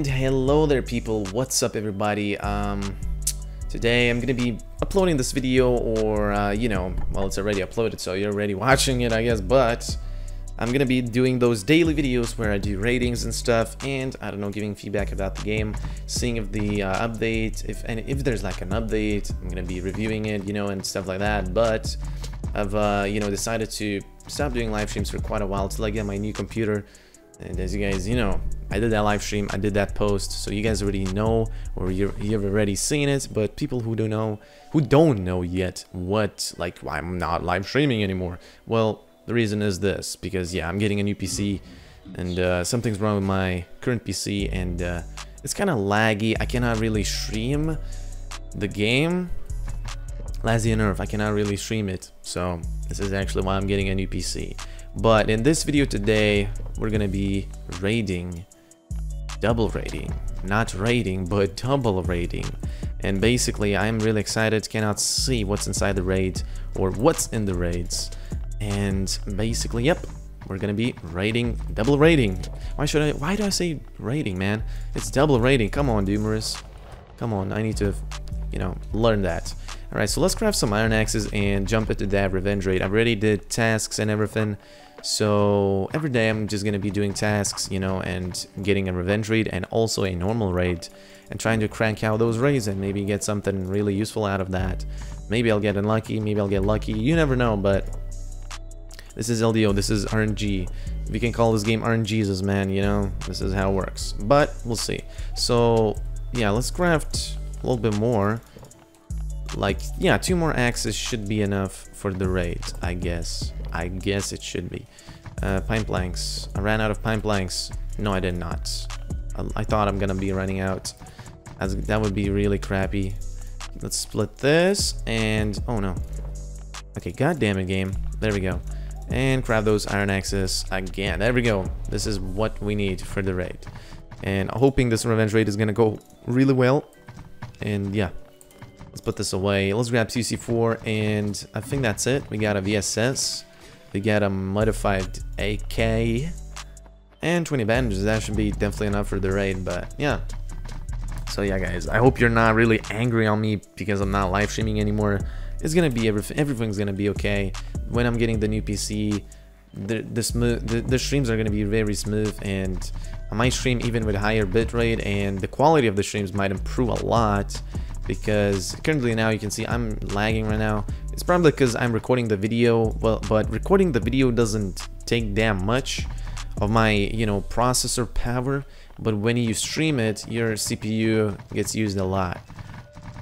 And hello there people, what's up everybody? Today I'm gonna be uploading this video, or you know, well, it's already uploaded so you're already watching it I guess, but I'm gonna be doing those daily videos where I do ratings and stuff, and I don't know, giving feedback about the game, seeing if the update, if there's like an update, I'm gonna be reviewing it, you know, and stuff like that. But I've you know, decided to stop doing live streams for quite a while till I get my new computer. And as you guys, you know, I did that live stream, I did that post, so you guys already know, or you've already seen it. But people who don't know, yet, why I'm not live streaming anymore. Well, the reason is this, because yeah, I'm getting a new PC, and something's wrong with my current PC, and it's kind of laggy. I cannot really stream the game, Last Day on Earth. I cannot really stream it, so this is actually why I'm getting a new PC. But in this video today, we're gonna be raiding, double raiding. And basically, I'm really excited, cannot see what's inside the raid or what's in the raids. And basically, yep, we're gonna be raiding, double raiding. Why do I say raiding, man? It's double raiding. Come on, Doomeris. Come on, I need to, you know, learn that. Alright, so let's grab some iron axes and jump into that revenge raid. I already did tasks and everything, so every day I'm just gonna be doing tasks, you know, and getting a revenge raid and also a normal raid, and trying to crank out those raids and maybe get something really useful out of that. Maybe I'll get unlucky, maybe I'll get lucky, you never know. But this is LDO, this is RNG. We can call this game RNG-sus, man, you know, this is how it works. But we'll see. So yeah, let's craft a little bit more. Like, yeah, 2 more axes should be enough for the raid, I guess. I guess it should be. Pine planks. I ran out of pine planks. No, I did not. I thought I'm gonna be running out. That would be really crappy. Let's split this and... oh no. Okay, goddammit, game. There we go. And grab those iron axes again. There we go. This is what we need for the raid. And hoping this revenge raid is gonna go really well. And yeah. Let's put this away. Let's grab CC4, and I think that's it. We got a VSS. We got a modified AK. And 20 bandages. That should be definitely enough for the raid, but yeah. So yeah, guys. I hope you're not really angry on me because I'm not live streaming anymore. It's gonna be everything's gonna be okay. When I'm getting the new PC, the streams are gonna be very smooth, and I might stream even with a higher bitrate, and the quality of the streams might improve a lot. Because currently now you can see I'm lagging right now. It's probably because I'm recording the video, well, but recording the video doesn't take damn much of my, you know, processor power. But when you stream it, your CPU gets used a lot.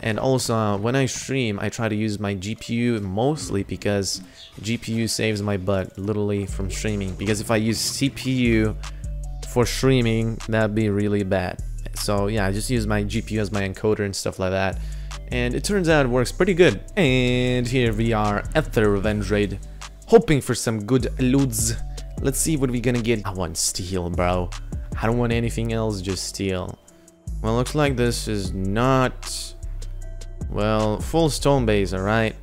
And also when I stream, I try to use my GPU mostly, because GPU saves my butt literally from streaming. Because if I use CPU for streaming, that'd be really bad. So yeah, I just use my GPU as my encoder and stuff like that, and it turns out it works pretty good. And here we are at the revenge raid, hoping for some good loots. Let's see what we're gonna get. I want steel, bro. I don't want anything else, just steel. Well, looks like this is not, well, full stone base. All right,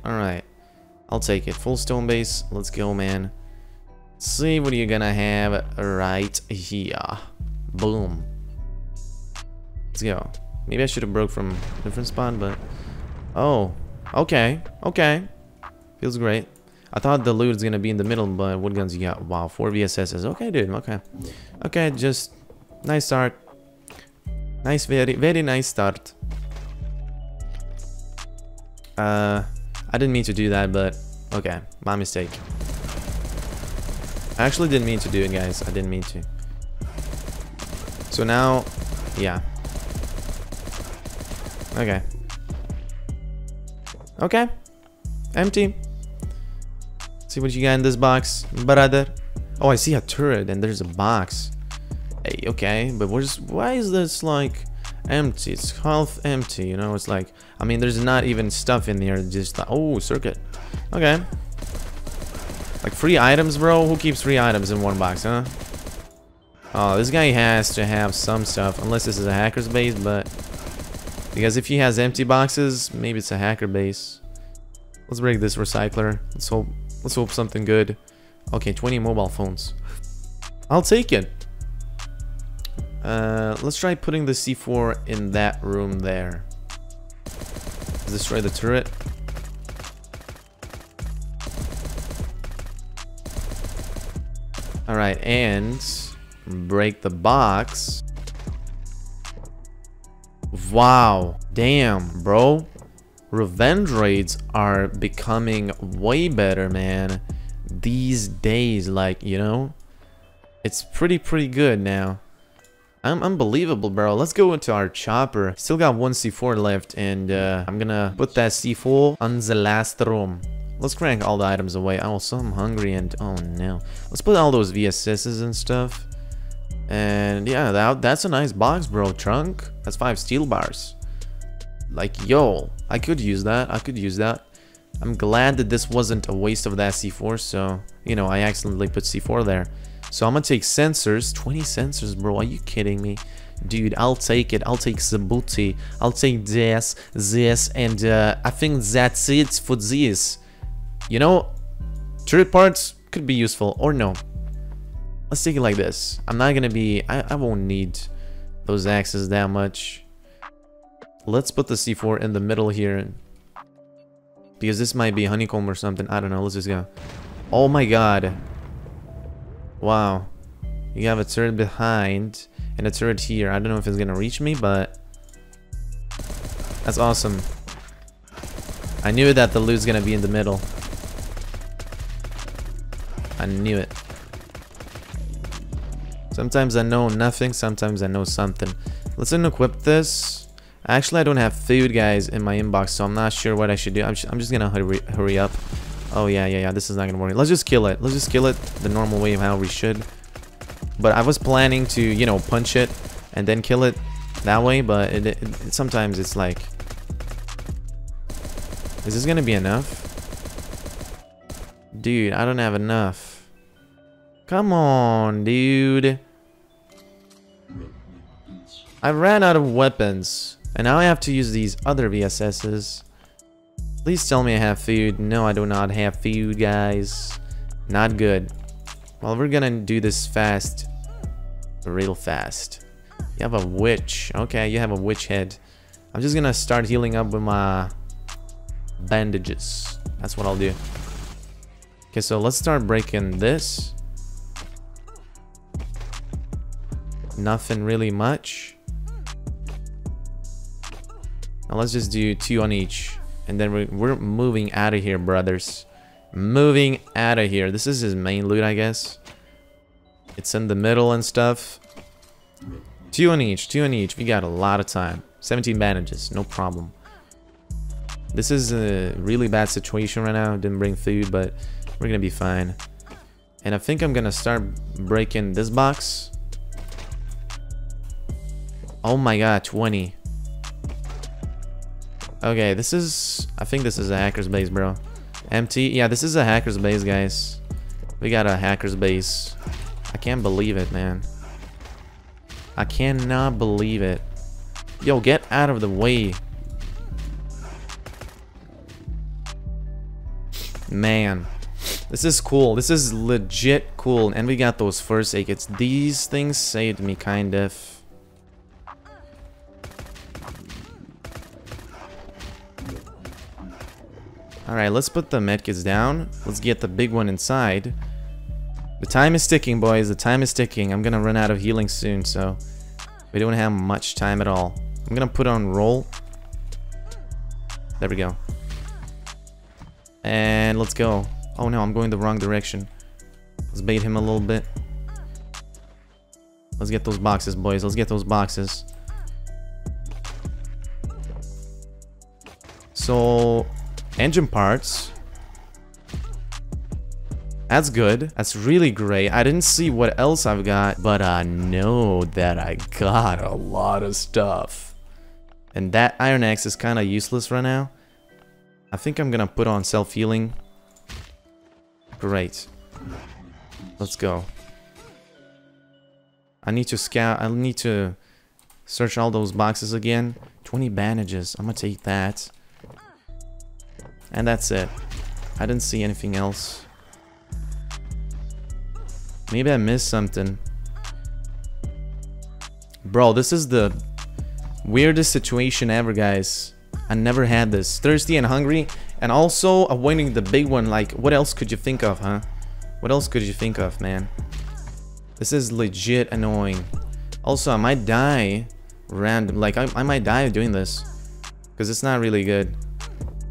I'll take it, full stone base. Let's go, man. Let's see what you're gonna have right here. Boom. Let's go. Maybe I should have broke from a different spot, but... oh, okay, okay. Feels great. I thought the loot is gonna be in the middle, but what guns you got? Wow, 4 VSSs. Okay, dude, okay. Okay, just... nice start. Nice, very, very nice start. I didn't mean to do that, but... okay, my mistake. I actually didn't mean to do it, guys. I didn't mean to. So now... yeah. Okay. Okay. Empty. Let's see what you got in this box, brother. Oh, I see a turret and there's a box. Hey, okay, but why is this like empty? It's half empty, you know, it's like, I mean, there's not even stuff in there, just like, oh, circuit. Okay. Like free items, bro? Who keeps free items in one box, huh? Oh, this guy has to have some stuff, unless this is a hacker's base, but... because if he has empty boxes, maybe it's a hacker base. Let's break this recycler. Let's hope something good. Okay, 20 mobile phones. I'll take it. Let's try putting the C4 in that room there. Let's destroy the turret. Alright, and break the box. Wow, damn, bro. Revenge raids are becoming way better, man, these days. Like, you know, it's pretty good now. I'm unbelievable, bro. Let's go into our chopper. Still got one C4 left, and I'm gonna put that C4 on the last room. Let's crank all the items away. Also, I'm hungry, and oh no, let's put all those VSS's and stuff. And yeah, that's a nice box, bro. Trunk, that's 5 steel bars. Like, yo, I could use that. I'm glad that this wasn't a waste of that C4. So, you know, I accidentally put C4 there. So I'm gonna take sensors. 20 sensors, bro. Are you kidding me? Dude, I'll take it. I'll take the booty. I'll take this, and I think that's it for this. You know, turret parts could be useful, or no. Let's take it like this. I'm not gonna be... I won't need those axes that much. Let's put the C4 in the middle here, because this might be honeycomb or something. I don't know. Let's just go. Oh my god. Wow. You have a turret behind and a turret here. I don't know if it's going to reach me, but that's awesome. I knew that the loot's going to be in the middle. I knew it. Sometimes I know nothing. Sometimes I know something. Let's unequip this. Actually, I don't have food, guys, in my inbox, so I'm not sure what I should do. I'm just gonna hurry up. Oh, yeah, this is not gonna work. Let's just kill it. Let's just kill it the normal way of how we should. But I was planning to, you know, punch it and then kill it that way, but it sometimes it's like... Is this gonna be enough? Dude, I don't have enough. Come on, dude. I ran out of weapons. And now I have to use these other VSS's. Please tell me I have food. No, I do not have food, guys. Not good. Well, we're gonna do this fast. Real fast. You have a witch. Okay, you have a witch head. I'm just gonna start healing up with my bandages. That's what I'll do. Okay, so let's start breaking this. Nothing really much. Now let's just do 2 on each, and then we're moving out of here, brothers. Moving out of here. This is his main loot, I guess. It's in the middle and stuff. 2 on each, 2 on each. We got a lot of time. 17 bandages, no problem. This is a really bad situation right now. Didn't bring food, but we're gonna be fine. And I think I'm gonna start breaking this box. Oh my god, 20. Okay, this is... I think this is a hacker's base, bro. Empty. Yeah, this is a hacker's base, guys. We got a hacker's base. I can't believe it, man. I cannot believe it. Yo, get out of the way. Man. This is cool. This is legit cool. And we got those first aid kits. These things saved me, kind of. Alright, let's put the medkits down. Let's get the big one inside. The time is ticking, boys. The time is ticking. I'm gonna run out of healing soon, so we don't have much time at all. I'm gonna put on roll. There we go. And let's go. Oh no, I'm going the wrong direction. Let's bait him a little bit. Let's get those boxes, boys. Let's get those boxes. So... engine parts. That's good. That's really great. I didn't see what else I've got, but I know that I got a lot of stuff. And that iron axe is kind of useless right now. I think I'm gonna put on self-healing. Great. Let's go. I need to scout. I need to search all those boxes again. 20 bandages. I'm gonna take that. And that's it. I didn't see anything else. Maybe I missed something. Bro, this is the weirdest situation ever, guys. I never had this. Thirsty and hungry, and also avoiding the big one. Like, what else could you think of, huh? What else could you think of, man? This is legit annoying. Also, I might die random. Like, I might die doing this, because it's not really good.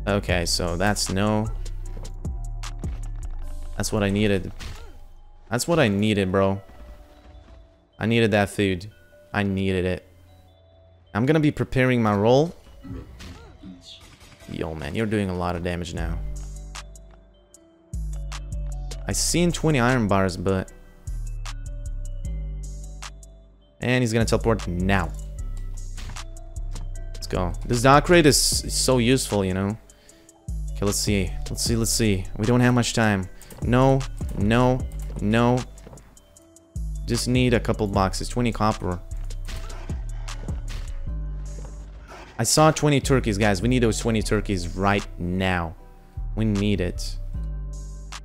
Okay, so that's no. That's what I needed. That's what I needed, bro. I needed that food. I needed it. I'm gonna be preparing my roll. Yo, man, you're doing a lot of damage now. I seen 20 iron bars, but... And he's gonna teleport now. Let's go. This dock crate is so useful, you know. Okay, let's see. Let's see, let's see. We don't have much time. No, no, no. Just need a couple boxes. 20 copper. I saw 20 turkeys, guys. We need those 20 turkeys right now. We need it.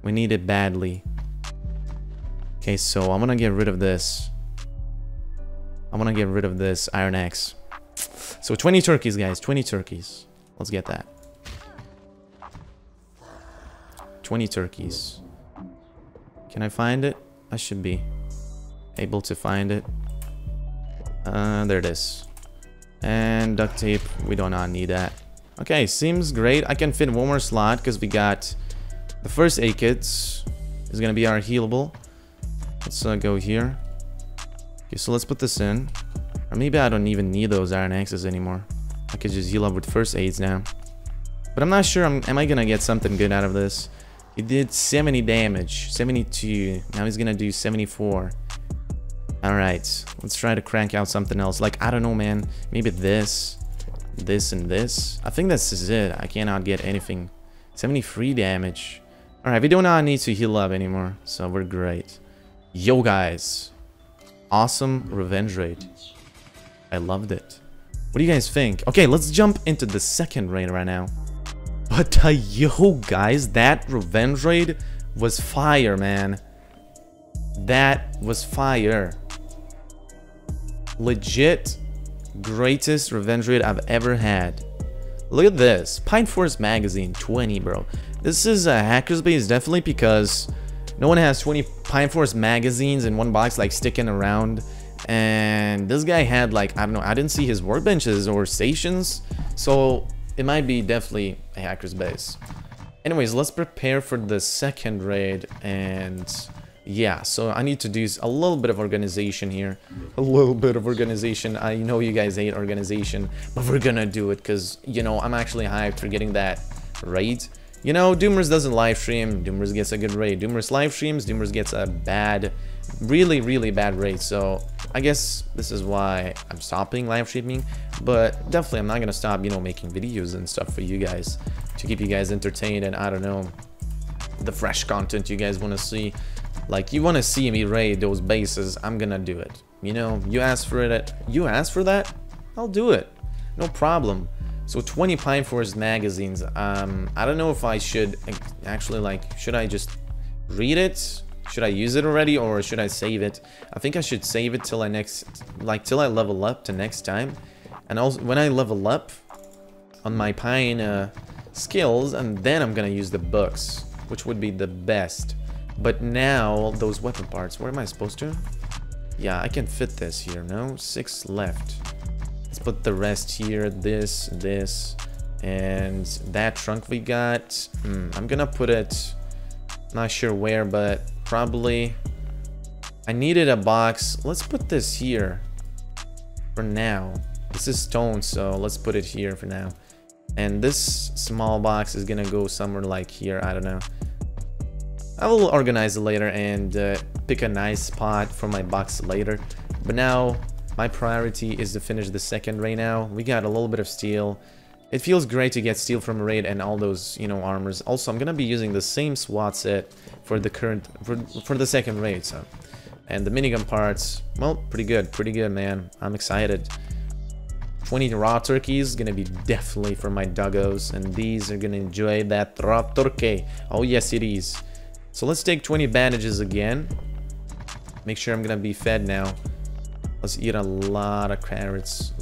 We need it badly. Okay, so I'm gonna get rid of this. I'm gonna get rid of this iron axe. So 20 turkeys, guys. 20 turkeys. Let's get that. 20 turkeys. Can I find it? I should be able to find it. There it is. And duct tape, we do not need that. Okay, seems great. I can fit one more slot because we got the first aid kits. Is gonna be our healable. Let's go here. Okay, so let's put this in. Or maybe I don't even need those iron axes anymore. I could just heal up with first aids now. But I'm not sure. Am I gonna get something good out of this? He did 70 damage, 72. Now he's gonna do 74. Alright, let's try to crank out something else. Like, I don't know, man. Maybe this, this, and this. I think this is it. I cannot get anything. 73 damage. Alright, we do not need to heal up anymore, so we're great. Yo, guys. Awesome revenge raid. I loved it. What do you guys think? Okay, let's jump into the second raid right now. But, yo, guys, that revenge raid was fire, man. That was fire. Legit greatest revenge raid I've ever had. Look at this. Pine Forest Magazine 20, bro. This is a hacker's base, definitely, because no one has 20 Pine Forest magazines in one box, like, sticking around. And this guy had, like, I don't know, I didn't see his workbenches or stations, so it might be definitely a hacker's base. Anyways, let's prepare for the second raid. And yeah, so I need to do a little bit of organization here. A little bit of organization. I know you guys hate organization, but we're gonna do it because, you know, I'm actually hyped for getting that raid. You know, Doomeris doesn't live stream. Doomeris gets a good raid. Doomeris live streams. Doomeris gets a bad, really, really bad raid. So I guess this is why I'm stopping live streaming. But definitely, I'm not gonna stop, you know, making videos and stuff for you guys to keep you guys entertained and, I don't know, the fresh content you guys want to see. Like, you want to see me raid those bases, I'm gonna do it. You know, you asked for it. You asked for that, I'll do it. No problem. So 20 Pine Forest magazines. I don't know if I should actually, like, should I just read it? Should I use it already, or should I save it? I think I should save it till I next, like, till I level up to next time. And also, when I level up on my pine skills, and then I'm gonna use the books, which would be the best. But now, those weapon parts, where am I supposed to? Yeah, I can fit this here, no? 6 left. Let's put the rest here, this, this, and that trunk we got. I'm gonna put it, not sure where, but probably, I needed a box. Let's put this here for now. This is stone, so let's put it here for now. And this small box is gonna go somewhere like here, I don't know. I will organize it later and pick a nice spot for my box later. But now, my priority is to finish the second raid now. We got a little bit of steel. It feels great to get steel from a raid and all those, you know, armors. Also, I'm gonna be using the same SWAT set for the current, for the second raid, so. And the minigun parts, well, pretty good, man. I'm excited. 20 raw turkeys, gonna be definitely for my doggos. And these are gonna enjoy that raw turkey. Oh, yes, it is. So let's take 20 bandages again. Make sure I'm gonna be fed now. Let's eat a lot of carrots,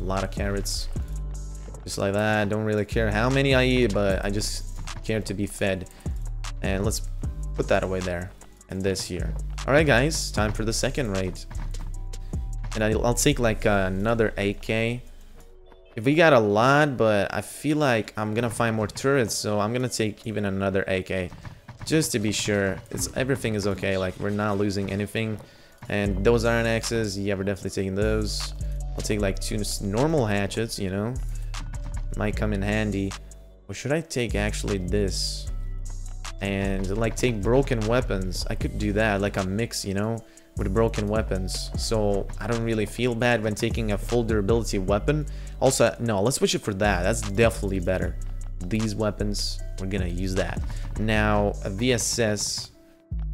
just like that. I don't really care how many I eat, but I just care to be fed. And let's put that away there, and this here. All right, guys, time for the second raid. And I'll take like another 8K. If we got a lot, but I feel like I'm gonna find more turrets, so I'm gonna take even another 8K just to be sure it's everything is okay. Like we're not losing anything. And those iron axes, yeah, we're definitely taking those. I'll take like 2 normal hatchets, you know, might come in handy. Or should I take actually this and like take broken weapons? I could do that, like a mix, you know, with broken weapons, so I don't really feel bad when taking a full durability weapon. Also, no, let's switch it for that. That's definitely better. These weapons, we're gonna use that. Now a VSS,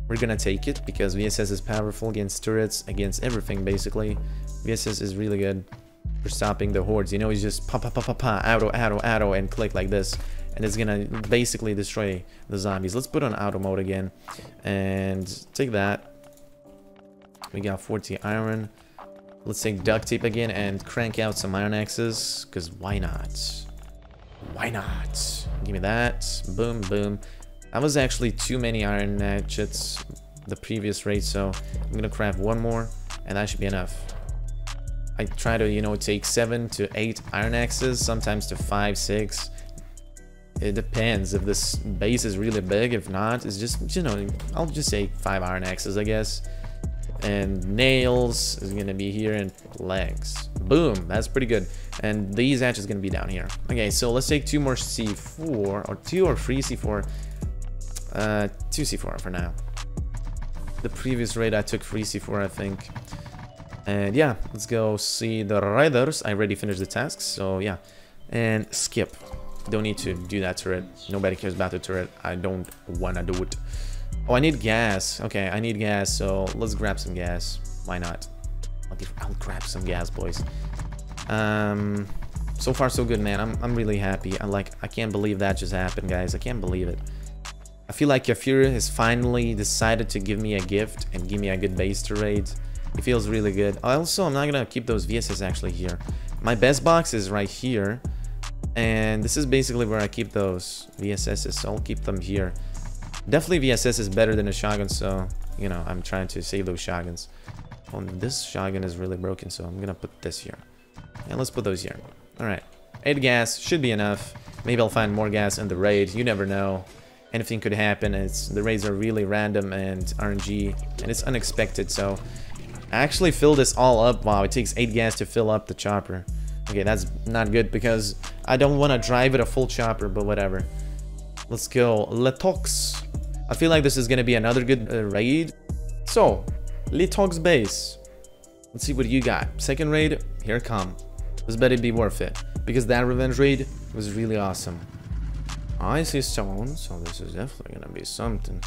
we're gonna take it because VSS is powerful against turrets, against everything basically. VSS is really good for stopping the hordes, you know. It's just pa pa pa pa pa, auto auto auto, and click like this, and it's gonna basically destroy the zombies. Let's put on auto mode again and take that. We got 40 iron. Let's take duct tape again and crank out some iron axes, because why not? Why not? Give me that. Boom, boom. That was actually too many iron hatchets the previous raid, so I'm going to craft one more, and that should be enough. I try to, you know, take 7 to 8 iron axes, sometimes to 5, 6. It depends if this base is really big. If not, it's just, you know, I'll just take 5 iron axes, I guess. And nails is gonna be here, and legs. Boom, that's pretty good. And these hatches gonna be down here. Okay, so let's take 2 more C4, or 2 or 3 C4. 2 C4 for now. The previous raid I took 3 C4, I think. And yeah, let's go see the raiders. I already finished the tasks, so yeah. And skip. Don't need to do that turret. Nobody cares about the turret. I don't wanna do it. Oh, I need gas. Okay, I need gas, so let's grab some gas. Why not? I'll grab some gas, boys. So far so good, man. I'm really happy. I can't believe that just happened, guys. I can't believe it. I feel like Kafiru has finally decided to give me a gift and give me a good base to raid. It feels really good. Also, I'm not gonna keep those VSS actually here. My best box is right here, and this is basically where I keep those VSSs, so I'll keep them here. Definitely VSS is better than a shotgun, so, you know, I'm trying to save those shotguns. Well, this shotgun is really broken, so I'm gonna put this here. And let's put those here. Alright. 8 gas should be enough. Maybe I'll find more gas in the raid. You never know. Anything could happen. The raids are really random and RNG, and it's unexpected, so... I actually fill this all up. Wow, it takes 8 gas to fill up the chopper. Okay, that's not good because I don't want to drive it a full chopper, but whatever. Let's go. Letox. I feel like this is going to be another good raid. So, Letox base. Let's see what you got. Second raid, here it come. This better be worth it, because that revenge raid was really awesome. I see stone, so this is definitely going to be something.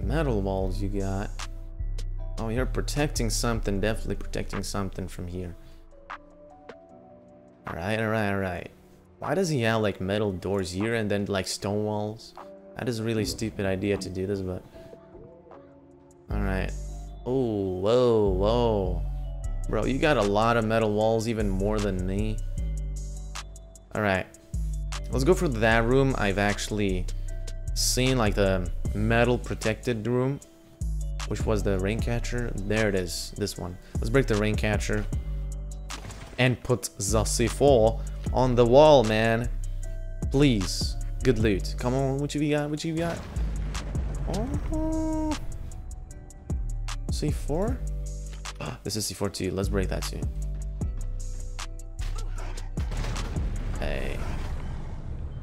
Metal walls you got. Oh, you're protecting something, definitely protecting something from here. Alright, alright, alright. Why does he have like metal doors here and then like stone walls? That is a really stupid idea to do this, but... Alright. Oh, whoa, whoa. Bro, you got a lot of metal walls, even more than me. Alright. Let's go for that room. I've actually seen like the metal protected room, which was the rain catcher. There it is, this one. Let's break the rain catcher and put the C4 on the wall, man. Please, good loot. Come on, what you got? What you got? Oh, C4. This is C4 too. Let's break that too. Hey,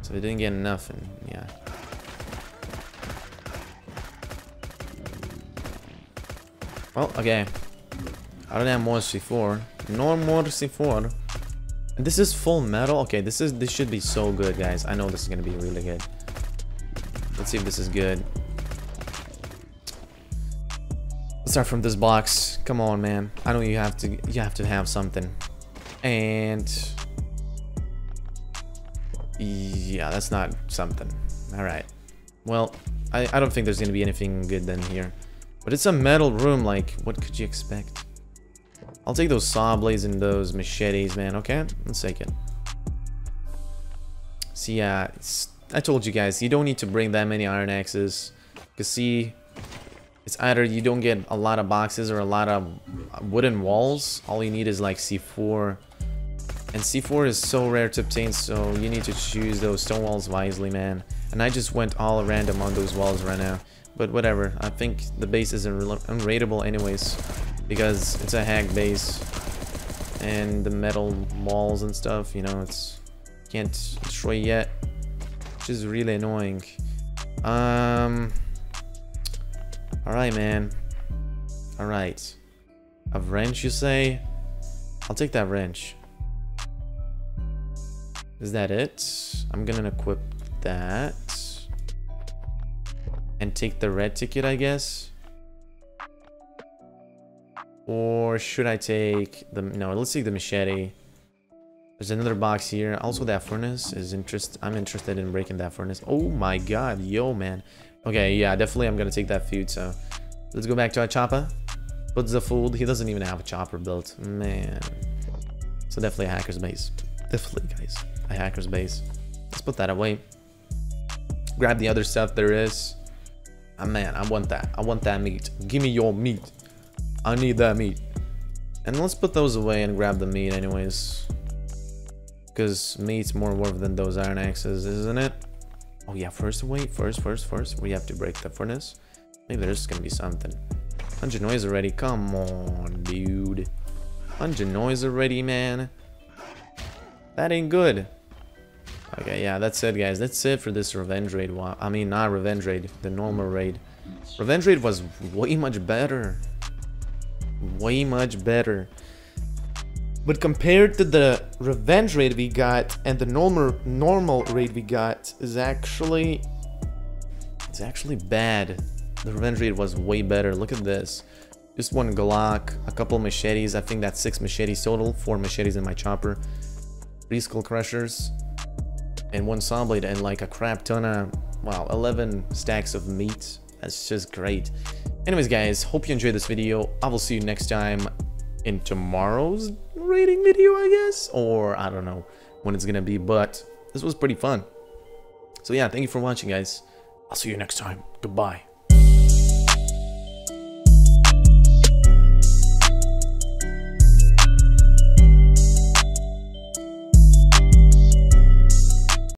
so we didn't get nothing. Yeah. Well, okay. I don't have more C4. No more C4. This is full metal. Okay, this should be so good, guys. I know this is gonna be really good. Let's see if this is good. Let's start from this box. Come on, man. I know you have to have something. And yeah, that's not something. All right. Well, I don't think there's gonna be anything good then here. But it's a metal room, like, what could you expect? I'll take those saw blades and those machetes, man, okay? Let's take it. See, I told you guys, you don't need to bring that many iron axes. Because, see, it's either you don't get a lot of boxes or a lot of wooden walls. All you need is, like, C4. And C4 is so rare to obtain, so you need to choose those stone walls wisely, man. And I just went all random on those walls right now. But whatever, I think the base is unraidable anyways, because it's a hack base and the metal walls and stuff, you know, it's can't destroy yet, which is really annoying. Alright, man. Alright. A wrench, you say? I'll take that wrench. Is that it? I'm gonna equip that. And take the red ticket, I guess. Or should I take the... No, let's take the machete. There's another box here. Also, that furnace is interesting. I'm interested in breaking that furnace. Oh my god. Yo, man. Okay, yeah, definitely I'm gonna take that food, so... Let's go back to our chopper. What's the food? He doesn't even have a chopper built. Man. So definitely a hacker's base. Definitely, guys. A hacker's base. Let's put that away. Grab the other stuff there is. Oh, man, I want that. I want that meat. Give me your meat. I need that meat. And let's put those away and grab the meat anyways. Because meat's more worth than those iron axes, isn't it? Oh yeah, first away. First. We have to break the furnace. Maybe there's gonna be something. 100 noise already. Come on, dude. 100 noise already, man. That ain't good. Okay, yeah, that's it, guys. That's it for this revenge raid. I mean, not revenge raid, the normal raid. Revenge raid was way much better. Way much better. But compared to the revenge raid we got and the normal raid we got is actually... It's actually bad. The revenge raid was way better. Look at this. Just one Glock, a couple machetes. I think that's 6 machetes total. 4 machetes in my chopper. 3 skull crushers. And 1 saw blade and like a crap ton of, wow, 11 stacks of meat. That's just great. Anyways, guys, hope you enjoyed this video. I will see you next time in tomorrow's raiding video, I guess. Or I don't know when it's gonna be, but this was pretty fun. So yeah, thank you for watching, guys. I'll see you next time. Goodbye.